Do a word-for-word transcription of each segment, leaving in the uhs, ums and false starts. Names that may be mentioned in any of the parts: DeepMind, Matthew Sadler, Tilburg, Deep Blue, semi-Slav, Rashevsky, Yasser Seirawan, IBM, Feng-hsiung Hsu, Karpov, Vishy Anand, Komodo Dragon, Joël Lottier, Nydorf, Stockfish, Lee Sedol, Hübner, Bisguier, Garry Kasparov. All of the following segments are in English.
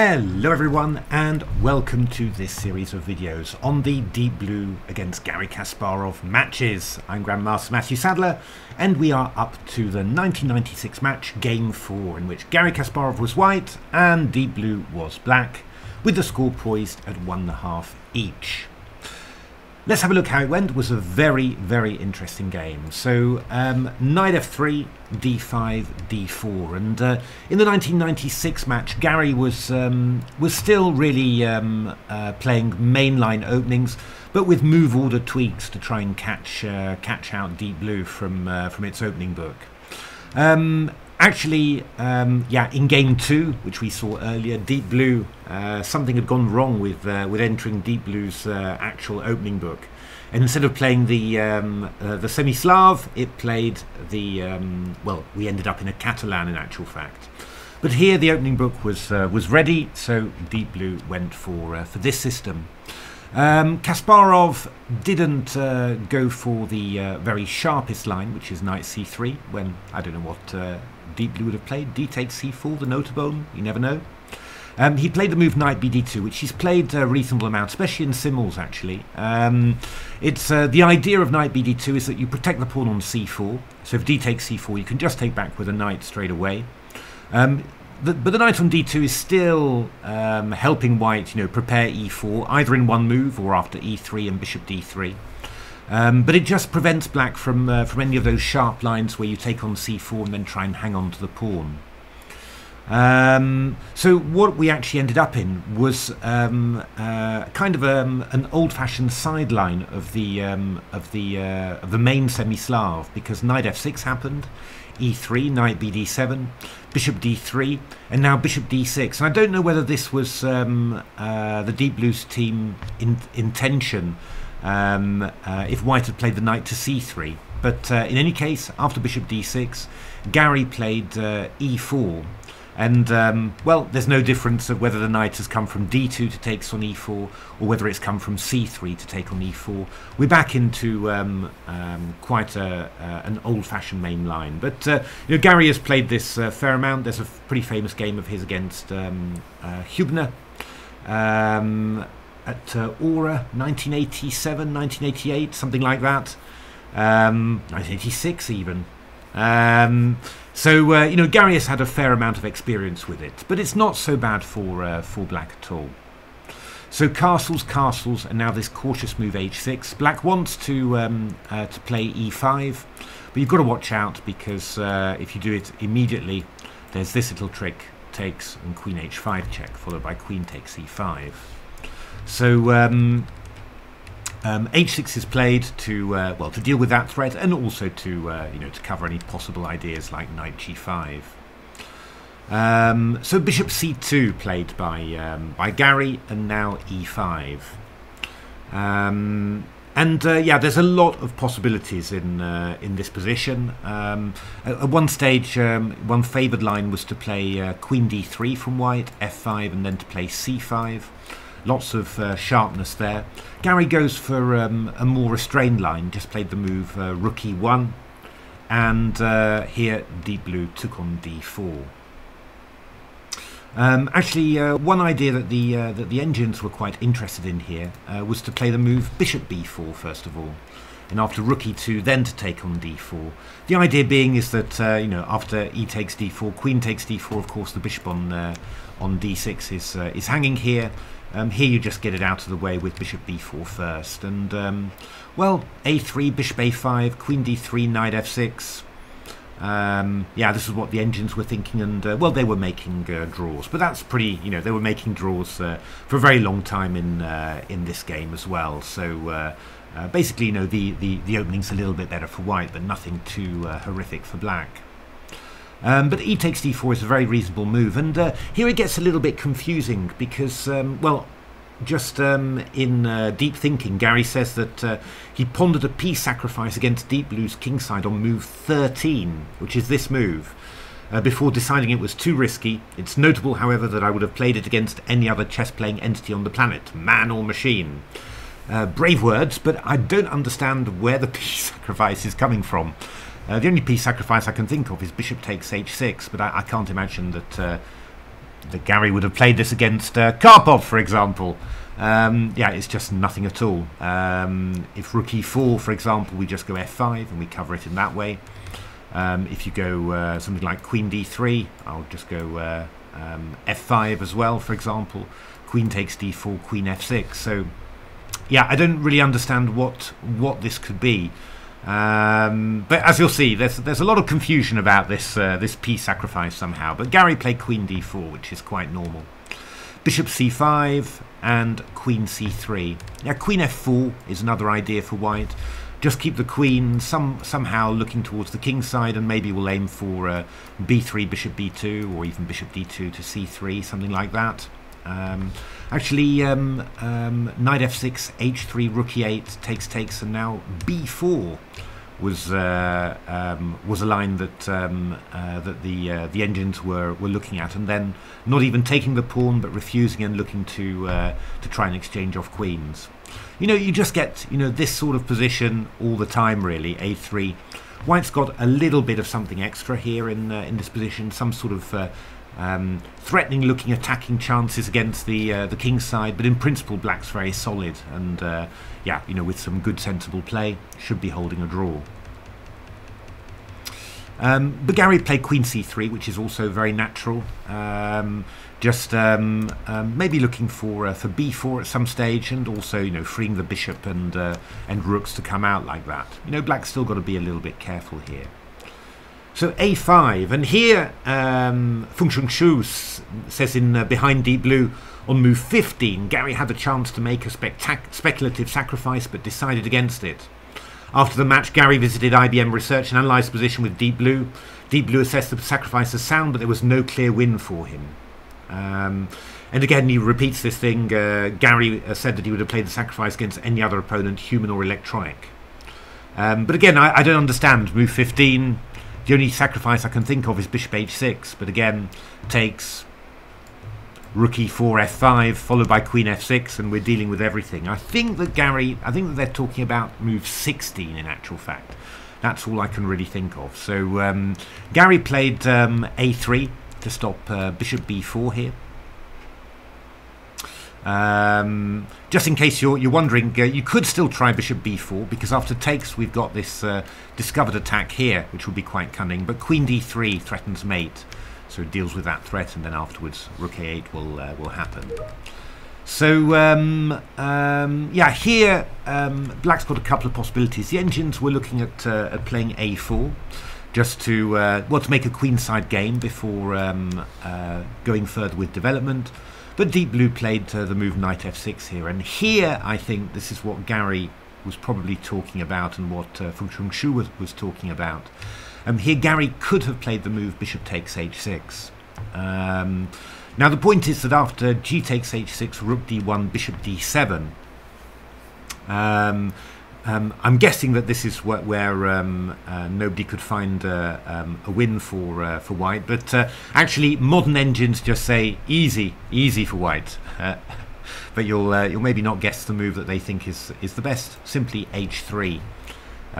Hello everyone, and welcome to this series of videos on the Deep Blue against Garry Kasparov matches. I'm Grandmaster Matthew Sadler, and we are up to the nineteen ninety-six match, Game four, in which Garry Kasparov was white and Deep Blue was black, with the score poised at one and a half each. Let's have a look how it went. It was a very, very interesting game. So um, knight f three, d five, d four, and uh, in the nineteen ninety-six match, Garry was um, was still really um, uh, playing mainline openings, but with move order tweaks to try and catch uh, catch out Deep Blue from uh, from its opening book. Um, Actually, um, yeah, in game two, which we saw earlier, Deep Blue, uh, something had gone wrong with uh, with entering Deep Blue's uh, actual opening book, and instead of playing the um, uh, the semi-Slav, it played the um, well. We ended up in a Catalan, in actual fact. But here, the opening book was uh, was ready, so Deep Blue went for uh, for this system. Um, Kasparov didn't uh, go for the uh, very sharpest line, which is knight c three, when I don't know what uh, Deep Blue would have played. D takes c four, the notable, you never know. Um, he played the move knight b d two, which he's played a reasonable amount, especially in symbols, actually. Um, it's uh, the idea of knight b d two is that you protect the pawn on c four, so if d takes c four, you can just take back with a knight straight away. Um, The, but the knight on d two is still um, helping white, you know, prepare e four, either in one move or after e three and bishop d three. Um, but it just prevents black from uh, from any of those sharp lines where you take on c four and then try and hang on to the pawn. Um, so what we actually ended up in was um, uh, kind of um, an old-fashioned sideline of the um, of the uh, of the main semi-Slav, because knight f six happened, e three, knight b d seven, bishop d three, and now bishop d six. And I don't know whether this was um, uh, the Deep Blue's team in intention um, uh, if white had played the knight to c three. But uh, in any case, after bishop d six, Garry played uh, e four. And, um, well, there's no difference of whether the knight has come from d two to take on e four or whether it's come from c three to take on e four. We're back into um, um, quite a, uh, an old-fashioned main line. But, uh, you know, Garry has played this uh, fair amount. There's a pretty famous game of his against um, uh, Hübner um, at uh, Aura, nineteen eighty-seven, nineteen eighty-eight, something like that. Um, nineteen eighty-six, even. Um, so uh, you know, Garry has had a fair amount of experience with it, but it's not so bad for uh, for black at all. So castles, castles, and now this cautious move h six. Black wants to um, uh, to play e five, but you've got to watch out, because uh, if you do it immediately, there's this little trick: takes and queen h five check, followed by queen takes e five. So. Um, Um, h six is played to uh, well to deal with that threat, and also to uh, you know to cover any possible ideas like knight g five. Um, so bishop c two played by um, by Garry, and now e five. Um, and uh, yeah, there's a lot of possibilities in uh, in this position. Um, at, at one stage, um, one favoured line was to play uh, queen d three from white, f five, and then to play c five. Lots of uh, sharpness there. Garry goes for um, a more restrained line, just played the move uh, rook e one, and uh, here Deep Blue took on d four. Um, actually, uh, one idea that the uh, that the engines were quite interested in here uh, was to play the move bishop b four first of all, and after rook e two, then to take on d four. The idea being is that uh, you know after e takes d four, queen takes d four. Of course, the bishop on uh, on d six is uh, is hanging here. Um, here you just get it out of the way with bishop b four first, and um, well, a three, bishop a five, queen d three, knight f six. Um, yeah, this is what the engines were thinking, and uh, well, they were making uh, draws, but that's pretty. You know, they were making draws uh, for a very long time in uh, in this game as well. So uh, uh, basically, you know, the, the the opening's a little bit better for white, but nothing too uh, horrific for black. Um, but e takes d four is a very reasonable move, and uh, here it gets a little bit confusing because, um, well, just um, in uh, deep thinking, Garry says that uh, he pondered a piece sacrifice against Deep Blue's kingside on move thirteen, which is this move, uh, before deciding it was too risky. It's notable, however, that I would have played it against any other chess-playing entity on the planet, man or machine. Uh, brave words, but I don't understand where the piece sacrifice is coming from. Uh, the only piece sacrifice I can think of is bishop takes h six, but I, I can't imagine that uh, that Garry would have played this against uh, Karpov, for example. Um, yeah, it's just nothing at all. Um, if rook e four, for example, we just go f five and we cover it in that way. Um, if you go uh, something like queen d three, I'll just go uh, um, f five as well, for example. Queen takes d four, queen f six. So, yeah, I don't really understand what what this could be. Um, but as you'll see, there's there's a lot of confusion about this uh, this piece sacrifice somehow. But Garry played queen d four, which is quite normal. Bishop c five and queen c three. Now queen f four is another idea for white. Just keep the queen some somehow looking towards the king's side, and maybe we'll aim for uh, b three, bishop b two, or even bishop d two to c three, something like that. Um, actually, um, um, knight f six, h three, rook e eight, takes takes, and now b four was uh, um, was a line that um, uh, that the uh, the engines were were looking at, and then not even taking the pawn, but refusing and looking to uh, to try and exchange off queens. You know, you just get, you know, this sort of position all the time, really. a three. White's got a little bit of something extra here in uh, in this position, some sort of uh, um, threatening-looking attacking chances against the uh, the king's side. But in principle, black's very solid, and uh, yeah, you know, with some good sensible play, should be holding a draw. Um, but Garry played queen c three, which is also very natural. Um, just um, um, maybe looking for uh, for b four at some stage, and also, you know, freeing the bishop and uh, and rooks to come out like that. You know, black's still got to be a little bit careful here. So a five, and here um, Feng-hsiung Hsu says in uh, Behind Deep Blue, on move fifteen, Garry had the chance to make a speculative sacrifice but decided against it. After the match, Garry visited I B M Research and analysed position with Deep Blue. Deep Blue assessed the sacrifice as sound, but there was no clear win for him. Um, and again, he repeats this thing. Uh, Garry uh, said that he would have played the sacrifice against any other opponent, human or electronic. Um, but again, I, I don't understand move fifteen. The only sacrifice I can think of is bishop h six, but again, takes rook e four, f five, followed by queen f six, and we're dealing with everything. I think that Garry, I think that they're talking about move sixteen in actual fact. That's all I can really think of. So um, Garry played um, a three to stop uh, bishop b four here. Um, just in case you're, you're wondering, uh, you could still try bishop b four, because after takes we've got this uh, discovered attack here, which will be quite cunning. But queen d three threatens mate, so it deals with that threat, and then afterwards rook a eight will uh, will happen. So um, um, yeah, here um, black's got a couple of possibilities. The engines were looking at, uh, at playing a four, just to uh, well, to make a queenside game before um, uh, going further with development. But Deep Blue played uh, the move knight f six here, and here I think this is what Garry was probably talking about, and what uh, Feng-hsiung Hsu was, was talking about. Um, here Garry could have played the move bishop takes h six. Um, now the point is that after g takes h six, rook d one, bishop d seven, um, um, I'm guessing that this is wh where um, uh, nobody could find uh, um, a win for uh, for white. But uh, actually, modern engines just say easy, easy for white. Uh, but you'll uh, you'll maybe not guess the move that they think is is the best. Simply h three.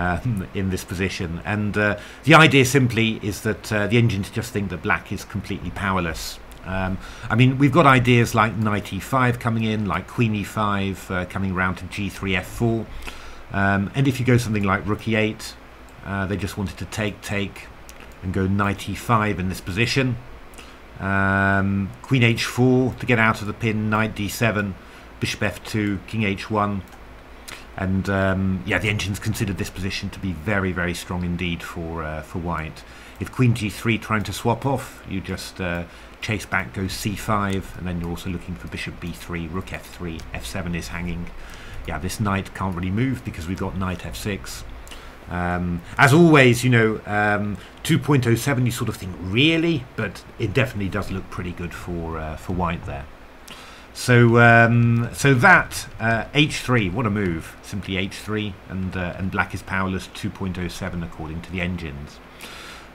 Um, in this position, and uh, the idea simply is that uh, the engines just think that black is completely powerless. Um, I mean, we've got ideas like knight e five coming in, like queen e five uh, coming round to g three, f four, um, and if you go something like rook e eight, uh, they just wanted to take, take, and go knight e five in this position. Um, queen h four to get out of the pin, knight d seven, bishop f two, king h one. And um, yeah, the engines considered this position to be very, very strong indeed for uh, for white. If queen g three trying to swap off, you just uh, chase back, go c five, and then you're also looking for bishop b three, rook f three, f seven is hanging. Yeah, this knight can't really move because we've got knight f six. Um, as always, you know, um, two point oh seven, you sort of think, really? But it definitely does look pretty good for uh, for white there. So um, so that uh, h three, what a move! Simply h three, and uh, and black is powerless. two point oh seven according to the engines.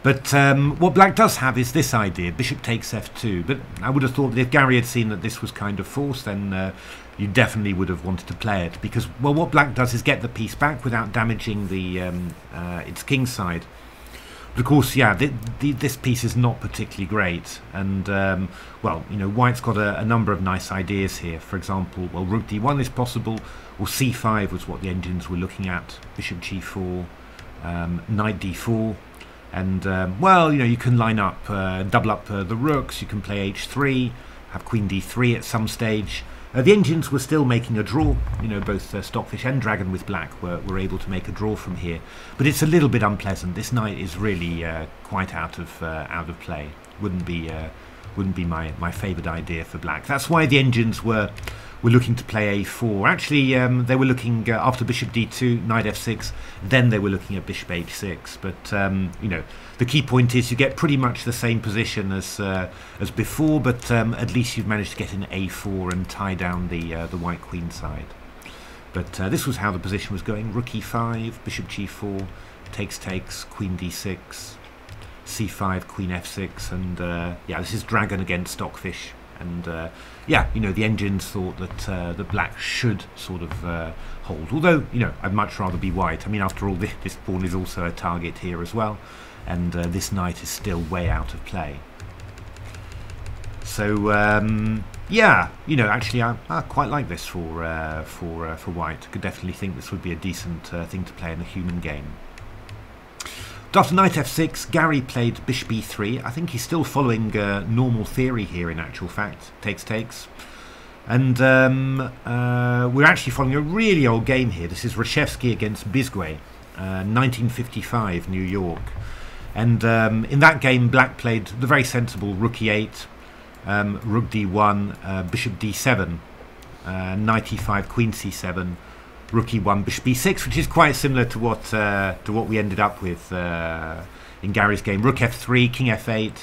But um, what black does have is this idea: bishop takes f two. But I would have thought that if Garry had seen that this was kind of forced, then uh, you definitely would have wanted to play it, because, well, what black does is get the piece back without damaging the um, uh, its king side. But of course, yeah, th th this piece is not particularly great. And, um, well, you know, White's got a, a number of nice ideas here. For example, well, rook d one is possible, or c five was what the engines were looking at, bishop g four, um, knight d four. And, um, well, you know, you can line up, uh, double up uh, the rooks, you can play h three, have queen d three at some stage. Uh, the engines were still making a draw. You know, both uh, Stockfish and Dragon with black were, were able to make a draw from here. But it's a little bit unpleasant. This knight is really uh, quite out of uh, out of play. Wouldn't be uh, wouldn't be my my favoured idea for black. That's why the engines were were looking to play a four. Actually, um, they were looking uh, after bishop d two, knight f six. Then they were looking at bishop h six. But um, you know, the key point is you get pretty much the same position as uh, as before, but um, at least you've managed to get an a four and tie down the uh, the white queen side. But uh, this was how the position was going: rook e five, bishop g four, takes takes, queen d six, c five, queen f six, and uh, yeah, this is Dragon against Stockfish. And uh, yeah, you know, the engines thought that uh, the black should sort of uh, hold. Although, you know, I'd much rather be white. I mean, after all, this, this pawn is also a target here as well. And uh, this knight is still way out of play. So um, yeah, you know, actually, I, I quite like this for uh, for uh, for white. Could definitely think this would be a decent uh, thing to play in a human game. But after knight f six, Garry played bishop b three. I think he's still following uh, normal theory here. In actual fact, takes takes, and um, uh, we're actually following a really old game here. This is Rashevsky against Bisguier, uh, nineteen fifty-five, New York. And um, in that game, black played the very sensible rook e eight, um, rook d one, uh, bishop d seven, uh, knight e five, queen c seven, rook e one, bishop b six, which is quite similar to what uh, to what we ended up with uh, in Garry's game. Rook f three, king f eight,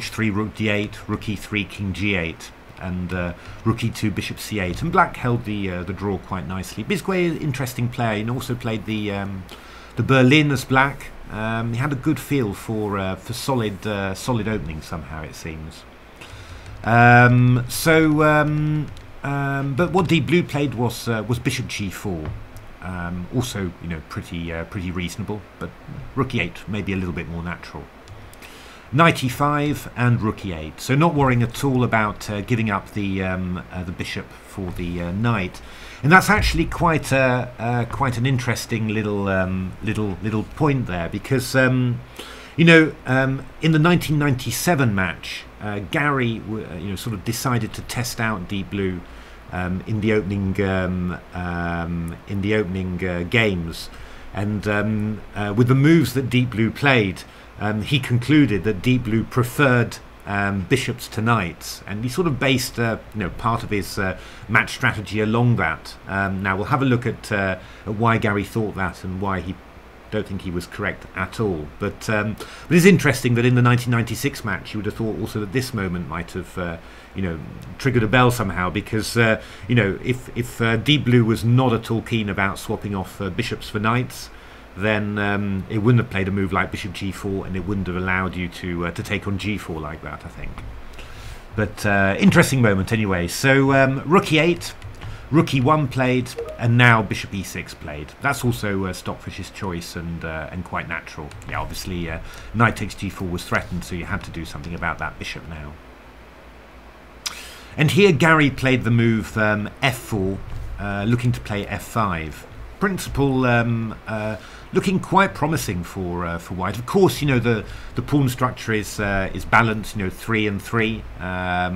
h three, rook d eight, rook e three, king g eight, and uh, rook e two, bishop c eight. And black held the uh, the draw quite nicely. Bisguier, interesting player, and also played the um, the Berlin as black. Um, he had a good feel for uh, for solid uh, solid opening somehow, it seems. Um, so, um, um, but what Deep Blue played was uh, was bishop g four. Um, also, you know, pretty uh, pretty reasonable, but rook e eight maybe a little bit more natural. Knight e five and rook e eight. So not worrying at all about uh, giving up the um, uh, the bishop for the uh, knight. And that's actually quite a uh, quite an interesting little um, little little point there, because um, you know, um, in the nineteen ninety-seven match, uh, Garry w you know sort of decided to test out Deep Blue um, in the opening um, um, in the opening uh, games, and um, uh, with the moves that Deep Blue played, um, he concluded that Deep Blue preferred Um, bishops to knights, and he sort of based uh, you know, part of his uh, match strategy along that. Um, now we'll have a look at, uh, at why Garry thought that and why he don't think he was correct at all. But um, but it's interesting that in the nineteen ninety-six match, you would have thought also that this moment might have uh, you know triggered a bell somehow, because uh, you know if if uh, Deep Blue was not at all keen about swapping off uh, bishops for knights, then um, it wouldn't have played a move like bishop g four, and it wouldn't have allowed you to uh, to take on g four like that, I think. But uh, interesting moment anyway. So um, rook e eight, rook e one played, and now bishop e six played. That's also uh, Stockfish's choice, and uh, and quite natural. Yeah, obviously uh, knight takes g four was threatened, so you had to do something about that bishop now. And here Garry played the move um, f four, uh, looking to play f five. Principle um, uh, looking quite promising for uh, for white. Of course, you know, the the pawn structure is uh, is balanced. You know, three and three, um,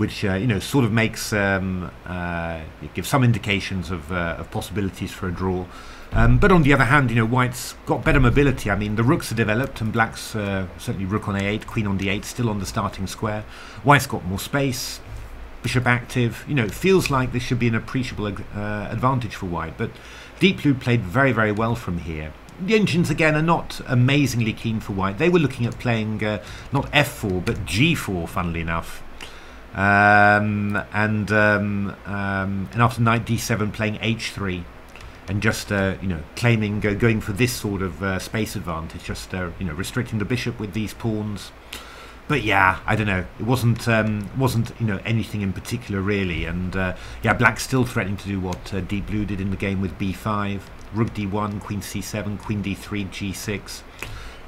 which uh, you know sort of makes um, uh, it gives some indications of uh, of possibilities for a draw. Um, but on the other hand, you know, white's got better mobility. I mean, the rooks are developed, and black's uh, certainly rook on a eight, queen on d eight, still on the starting square. White's got more space. Bishop active, you know, feels like this should be an appreciable uh, advantage for white, but Deep Blue played very, very well from here. The engines, again, are not amazingly keen for white. They were looking at playing uh, not f four, but g four, funnily enough. Um, and, um, um, and after knight d seven, playing h three, and just, uh, you know, claiming, uh, going for this sort of uh, space advantage, just, uh, you know, restricting the bishop with these pawns. But yeah, I don't know. It wasn't um, wasn't you know anything in particular really, and uh, yeah, black's still threatening to do what uh, Deep Blue did in the game with b five, rook d one, queen c seven, queen d three, g six.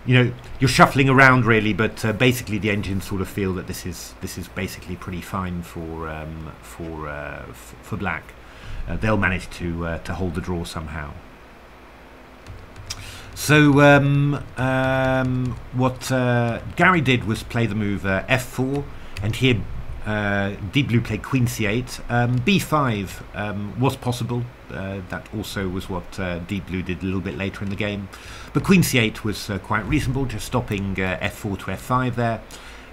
you know, you're shuffling around really, but uh, basically the engines sort of feel that this is this is basically pretty fine for um, for uh, f for black. Uh, they'll manage to uh, to hold the draw somehow. So um, um, what uh, Garry did was play the move uh, f four, and here uh, Deep Blue played queen c eight. Um, b five um, was possible. Uh, that also was what uh, Deep Blue did a little bit later in the game. But queen c eight was uh, quite reasonable, just stopping uh, f four to f five there.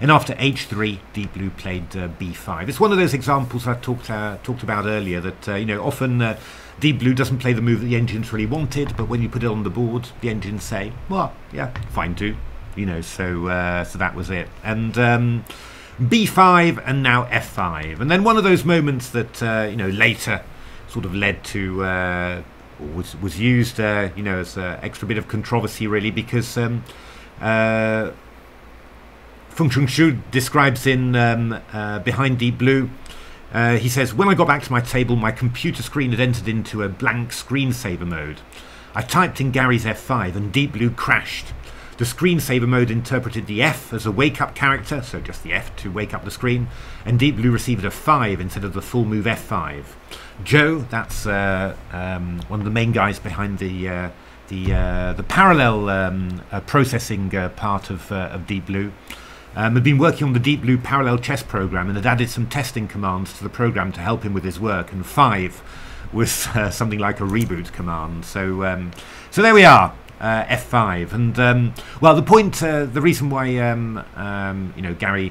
And after h three, Deep Blue played uh, b five. It's one of those examples I talked uh, talked about earlier that uh, you know often uh, Deep Blue doesn't play the move that the engines really wanted, but when you put it on the board, the engines say, "Well, yeah, fine too," you know. So uh, so that was it. And um, b five and now f five, and then one of those moments that uh, you know later sort of led to uh, was was used uh, you know as an extra bit of controversy really because. Um, uh, Feng-hsiung Hsu describes in um, uh, Behind Deep Blue, uh, he says, "When I got back to my table, my computer screen had entered into a blank screensaver mode. I typed in Garry's f five and Deep Blue crashed. The screensaver mode interpreted the F as a wake-up character, so just the F to wake up the screen, and Deep Blue received a five instead of the full move f five. Joe," that's uh, um, one of the main guys behind the uh, the, uh, the parallel um, uh, processing uh, part of, uh, of Deep Blue, Um, had been working on the Deep Blue parallel chess program and had added some testing commands to the program to help him with his work. And five was uh, something like a reboot command. So, um, so there we are, uh, f five. And um, well, the point, uh, the reason why um, um, you know Garry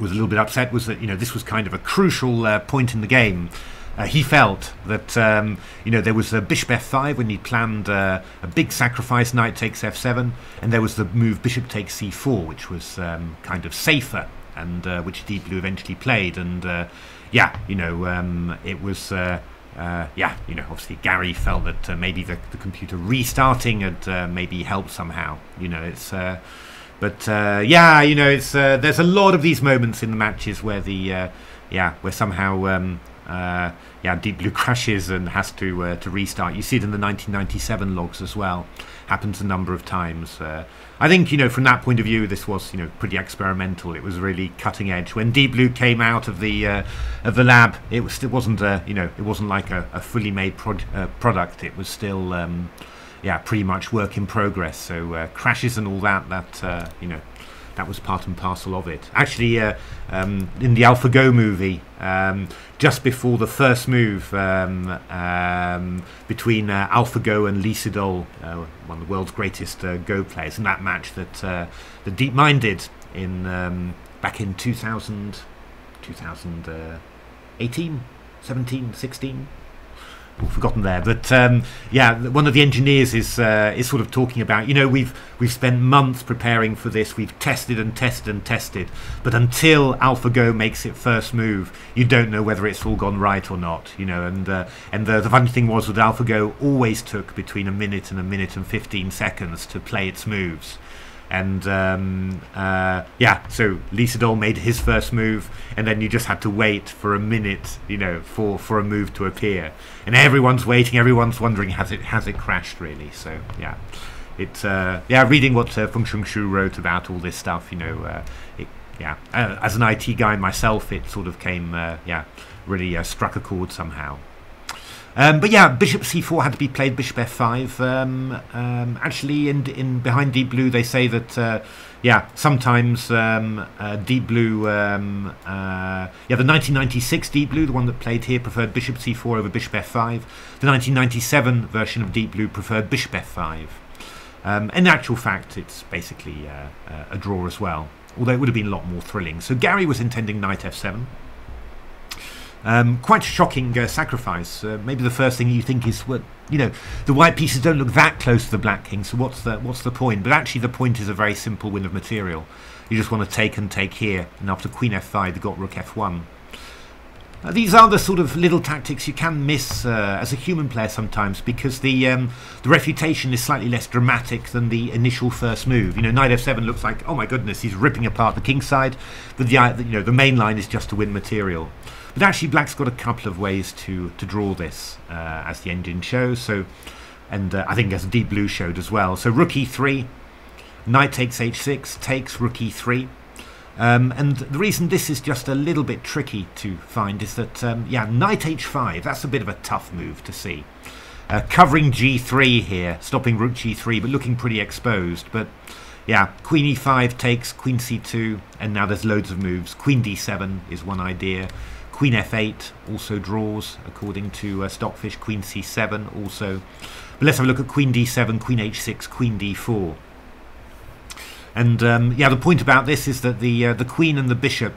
was a little bit upset was that you know this was kind of a crucial uh, point in the game. Uh, he felt that um, you know there was a bishop f five when he planned uh, a big sacrifice, knight takes f seven, and there was the move bishop takes c four, which was um, kind of safer, and uh, which Deep Blue eventually played. And uh, yeah, you know um, it was uh, uh, yeah, you know obviously Garry felt that uh, maybe the, the computer restarting had uh, maybe helped somehow. You know it's. Uh, But uh, yeah, you know, it's uh, there's a lot of these moments in the matches where the uh, yeah, where somehow um, uh, yeah, Deep Blue crashes and has to uh, to restart. You see it in the nineteen ninety-seven logs as well. Happens a number of times. Uh, I think you know from that point of view, this was you know pretty experimental. It was really cutting edge. When Deep Blue came out of the uh, of the lab, it was still wasn't a you know it wasn't like a, a fully made pro uh, product. It was still. Um, Yeah, pretty much work in progress. So uh, crashes and all that, that uh, you know, that was part and parcel of it. Actually, uh, um, in the AlphaGo movie, um, just before the first move um, um, between uh, AlphaGo and Lee Sedol, uh, one of the world's greatest uh, Go players, in that match that uh, the DeepMind did in um, back in two thousand, two thousand eighteen, seventeen, sixteen. Well, forgotten there, but um, yeah, one of the engineers is uh, is sort of talking about, you know, we've we've spent months preparing for this, we've tested and tested and tested, but until AlphaGo makes its first move, you don't know whether it's all gone right or not, you know. And uh, and the, the funny thing was that AlphaGo always took between a minute and a minute and fifteen seconds to play its moves. And um, uh, yeah, so Lee Sedol made his first move, and then you just had to wait for a minute, you know, for, for a move to appear. And everyone's waiting, everyone's wondering, has it has it crashed really? So yeah, it's uh, yeah. Reading what uh, Feng-hsiung Hsu wrote about all this stuff, you know, uh, it, yeah. Uh, as an I T guy myself, it sort of came, uh, yeah, really uh, struck a chord somehow. Um, but yeah, bishop c four had to be played, bishop f five. Um, um, actually, in, in Behind Deep Blue, they say that, uh, yeah, sometimes um, uh, Deep Blue, um, uh, yeah, the nineteen ninety-six Deep Blue, the one that played here, preferred bishop c four over bishop f five. The nineteen ninety-seven version of Deep Blue preferred bishop f five. Um, in actual fact, it's basically uh, a draw as well, although it would have been a lot more thrilling. So Garry was intending knight f seven. Um, quite a shocking uh, sacrifice. Uh, maybe the first thing you think is, well, you know, the white pieces don't look that close to the black king, so what's the, what's the point? But actually the point is a very simple win of material. You just want to take and take here, and after queen f five, they got rook f one. Uh, these are the sort of little tactics you can miss uh, as a human player sometimes, because the, um, the refutation is slightly less dramatic than the initial first move. You know, knight f seven looks like, oh my goodness, he's ripping apart the king side, but the, you know, the main line is just to win material. But actually, black's got a couple of ways to to draw this, uh, as the engine shows. So, and uh, I think as Deep Blue showed as well. So rook e three, Knight takes h six, takes rook e three. Um, and the reason this is just a little bit tricky to find is that, um, yeah, knight h five, that's a bit of a tough move to see. Uh, covering g three here, stopping rook g three, but looking pretty exposed. But, yeah, queen e five takes, queen c two, and now there's loads of moves. Queen d seven is one idea. Queen f eight also draws, according to uh, Stockfish. Queen c seven also. But let's have a look at queen d seven, queen h six, queen d four. And, um, yeah, the point about this is that the uh, the queen and the bishop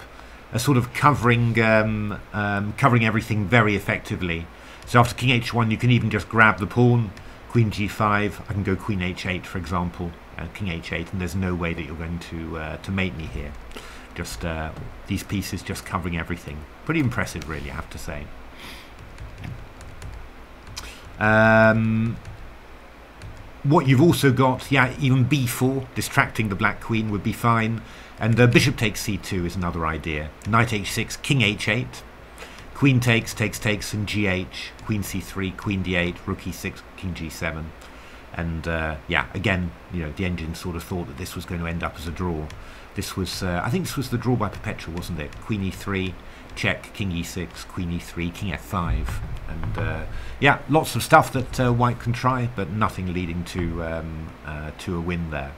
are sort of covering um, um, covering everything very effectively. So after king h one, you can even just grab the pawn, queen g five. I can go queen h eight, for example, uh, king h eight, and there's no way that you're going to, uh, to mate me here. Just uh, these pieces just covering everything. Pretty impressive, really, I have to say. Um... What you've also got, yeah, even b four, distracting the black queen would be fine. And uh, bishop takes c two is another idea. Knight h six, king h eight. Queen takes, takes, takes, and g h. Queen c three, queen d eight, rook e six, king g seven. And, uh, yeah, again, you know, the engine sort of thought that this was going to end up as a draw. This was, uh, I think this was the draw by Perpetua, wasn't it? Queen e three, check, king e six, queen e three, king f five. And, uh, yeah, lots of stuff that uh, white can try, but nothing leading to um, uh, to a win there.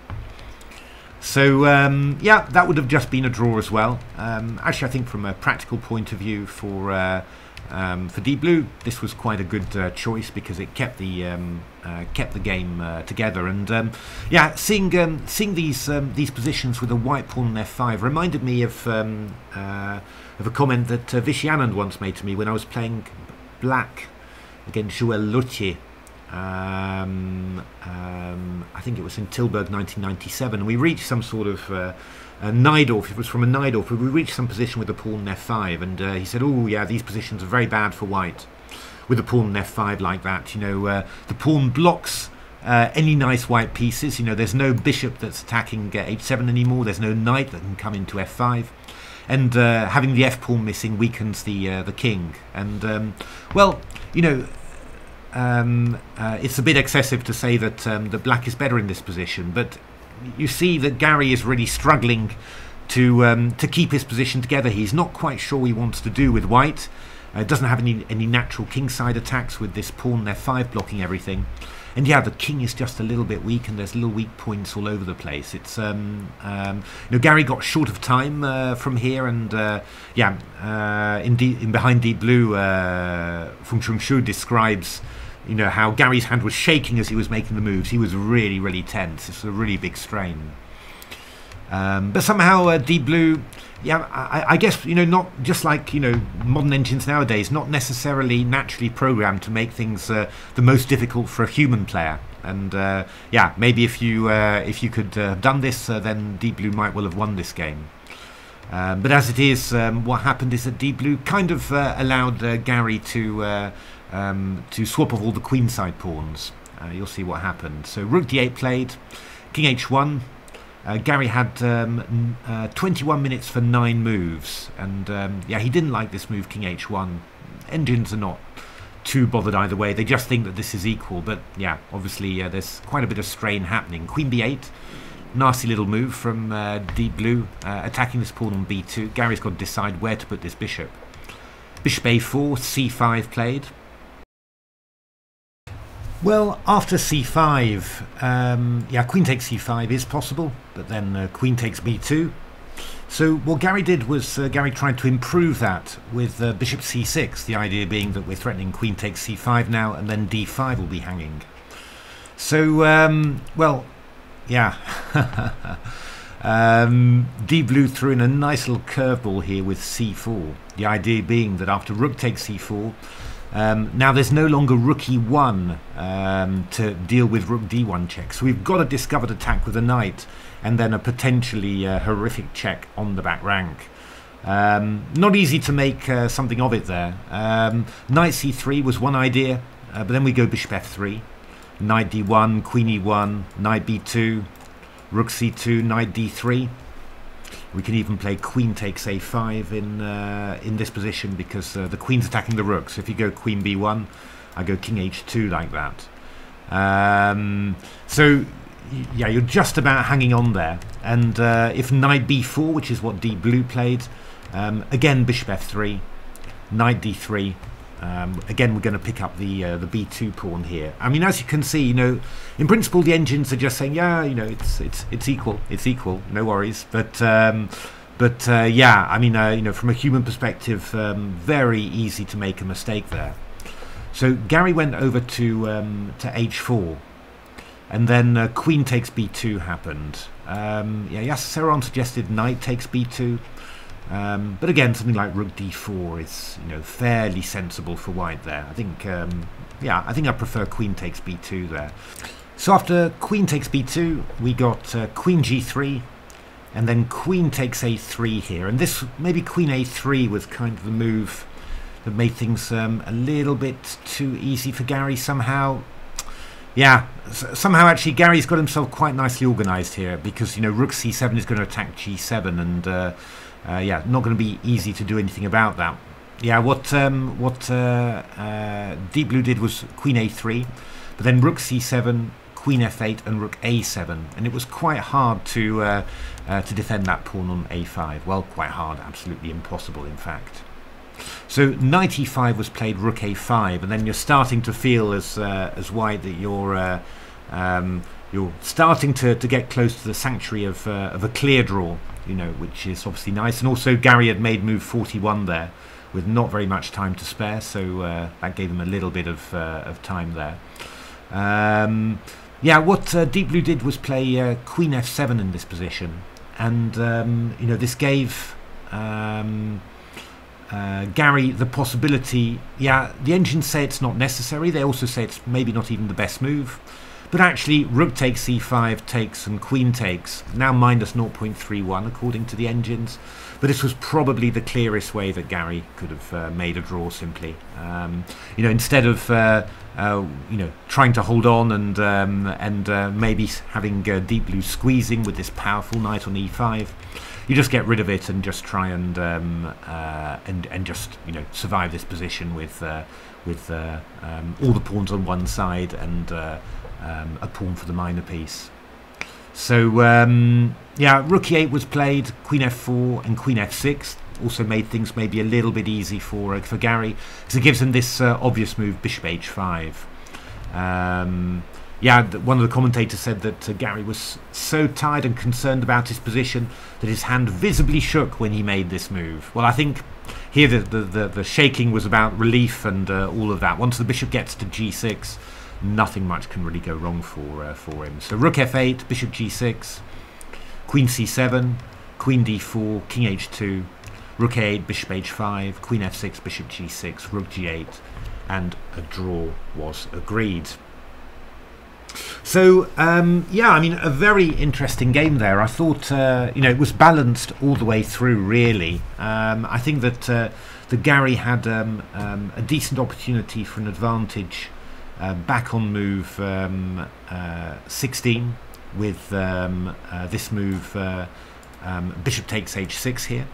So, um, yeah, that would have just been a draw as well. Um, actually, I think from a practical point of view for uh, um, for Deep Blue, this was quite a good uh, choice because it kept the um, uh, kept the game uh, together. And um, yeah, seeing um, seeing these um, these positions with a white pawn on f five reminded me of um, uh, of a comment that uh, Vishy Anand once made to me when I was playing black against Joël Lottier. Um, um, I think it was in Tilburg nineteen ninety-seven, and we reached some sort of uh, a Nydorf. It was from a Nydorf, but we reached some position with a pawn on f five, and uh, he said, oh yeah, these positions are very bad for white with a pawn on f five like that. You know, uh, the pawn blocks uh, any nice white pieces. You know, there's no bishop that's attacking uh, h seven anymore. There's no knight that can come into f five. And uh, having the f-pawn missing weakens the uh, the king. And, um, well, you know, um, uh, it's a bit excessive to say that um, the black is better in this position. But you see that Garry is really struggling to um, to keep his position together. He's not quite sure what he wants to do with white. Uh, doesn't have any, any natural kingside attacks with this pawn f five blocking everything. And yeah, the king is just a little bit weak, and there's little weak points all over the place. It's um, um, you know, Garry got short of time uh, from here, and uh, yeah, uh, in, D in behind Deep Blue, uh, Feng-hsiung Hsu describes, you know, how Garry's hand was shaking as he was making the moves. He was really, really tense. It's a really big strain. Um, but somehow uh, Deep Blue, yeah, I, I guess, you know, not just like, you know, modern engines nowadays, not necessarily naturally programmed to make things uh, the most difficult for a human player. And uh, yeah, maybe if you uh, if you could uh, have done this, uh, then Deep Blue might well have won this game. Um, but as it is, um, what happened is that Deep Blue kind of uh, allowed uh, Garry to uh, um, to swap off all the queenside pawns. Uh, you'll see what happened. So rook d eight played, king h one. Uh, Garry had um, uh, twenty-one minutes for nine moves, and um, yeah, he didn't like this move, king h one. Engines are not too bothered either way; they just think that this is equal. But yeah, obviously uh, there's quite a bit of strain happening. Queen b eight, nasty little move from uh, Deep Blue, uh, attacking this pawn on b two. Garry's got to decide where to put this bishop. Bishop a four, c five played. Well, after c five, um, yeah, queen takes c five is possible, but then uh, queen takes b two. So what Garry did was uh, Garry tried to improve that with uh, bishop c six, the idea being that we're threatening queen takes c five now, and then d five will be hanging. So, um, well, yeah, um, Deep Blue threw in a nice little curveball here with c four, the idea being that after rook takes c four, Um, now there's no longer rook e one um, to deal with rook d one checks. So we've got a discovered attack with a knight and then a potentially uh, horrific check on the back rank. Um, not easy to make uh, something of it there. Um, knight c three was one idea, uh, but then we go bishop f three, knight d one, queen e one, knight b two, rook c two, knight d three. We can even play queen takes a five in uh, in this position because uh, the queen's attacking the rook. So if you go queen b one, I go king h two like that. Um, so yeah, you're just about hanging on there. And uh, if knight b four, which is what Deep Blue played, um, again bishop f three, knight d three. Um, again, we're going to pick up the uh, the b two pawn here. I mean, as you can see, you know, in principle, the engines are just saying, yeah, you know, it's it's it's equal, it's equal, no worries. But um, but uh, yeah, I mean, uh, you know, from a human perspective, um, very easy to make a mistake there. So Garry went over to um, to h four, and then uh, queen takes b two happened. Um, yeah, Yasser Seirawan suggested knight takes b two. Um, but again, something like rook d four is, you know, fairly sensible for white there. I think, um, yeah, I think I prefer queen takes b two there. So after queen takes b two, we got uh, queen g three, and then queen takes a three here. And this, maybe queen a three was kind of the move that made things um, a little bit too easy for Garry somehow. Yeah, somehow actually Garry's got himself quite nicely organised here, because, you know, rook c seven is going to attack g seven, and... Uh, Uh, yeah, not going to be easy to do anything about that. Yeah, what um, what uh, uh, Deep Blue did was queen a three, but then rook c seven, queen f eight, and rook a seven, and it was quite hard to uh, uh, to defend that pawn on a five. Well, quite hard, absolutely impossible, in fact. So knight e five was played, rook a five, and then you're starting to feel as uh, as white that you're uh, um, you're starting to to get close to the sanctuary of uh, of a clear draw. You know, which is obviously nice. And also Garry had made move forty-one there with not very much time to spare, so uh, that gave him a little bit of, uh, of time there. Um, yeah, what uh, Deep Blue did was play uh, queen f seven in this position, and um, you know, this gave um, uh, Garry the possibility. Yeah, the engines say it's not necessary, they also say it's maybe not even the best move. But actually, rook takes c five, takes, and queen takes. Now minus zero point three one according to the engines. But this was probably the clearest way that Garry could have uh, made a draw. Simply, um, you know, instead of uh, uh, you know, trying to hold on and um, and uh, maybe having uh, Deep Blue squeezing with this powerful knight on e five, you just get rid of it and just try and um, uh, and and just, you know, survive this position with uh, with uh, um, all the pawns on one side and. Uh, Um, a pawn for the minor piece. So um, yeah, rook e eight was played, queen f four and queen f six also made things maybe a little bit easy for uh, for Garry, because it gives him this uh, obvious move, bishop h five. Um, yeah, one of the commentators said that uh, Garry was so tired and concerned about his position that his hand visibly shook when he made this move. Well, I think here the the, the, the shaking was about relief and uh, all of that. Once the bishop gets to g six, nothing much can really go wrong for uh, for him. So rook f eight, bishop g six, queen c seven, queen d four, king h two, rook a eight, bishop h five, queen f six, bishop g six, rook g eight, and a draw was agreed. So um, yeah, I mean, a very interesting game there. I thought uh, you know, it was balanced all the way through, really. Um, I think that uh, the Garry had um, um, a decent opportunity for an advantage. Uh, back on move um, uh, sixteen with um, uh, this move, uh, um, bishop takes h six here,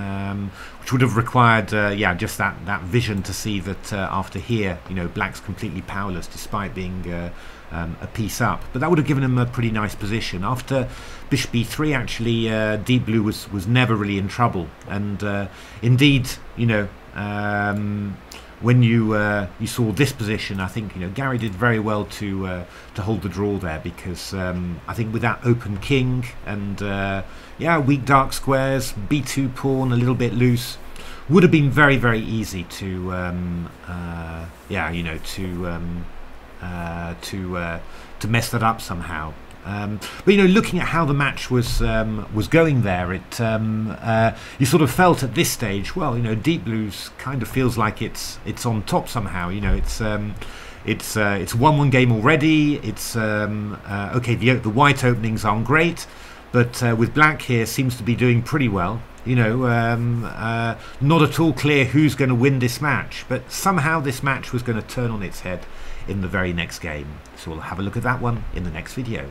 um, which would have required uh, yeah, just that that vision to see that uh, after here, you know, black's completely powerless despite being uh, um, a piece up. But that would have given him a pretty nice position. After bishop b three, actually, uh, Deep Blue was was never really in trouble, and uh, indeed, you know. Um, When you uh, you saw this position, I think, you know, Garry did very well to uh, to hold the draw there, because um, I think with that open king and uh, yeah, weak dark squares, b two pawn a little bit loose, would have been very very easy to um, uh, yeah, you know, to um, uh, to uh, to mess that up somehow. Um, but you know, looking at how the match was um, was going there, it um, uh, you sort of felt at this stage, well, you know, Deep Blue's kind of feels like it's it's on top somehow. You know, it's um, it's uh, it's one one game already. It's um, uh, okay. The the white openings aren't great, but uh, with black here seems to be doing pretty well. You know, um, uh, not at all clear who's going to win this match, but somehow this match was going to turn on its head in the very next game. So we'll have a look at that one in the next video.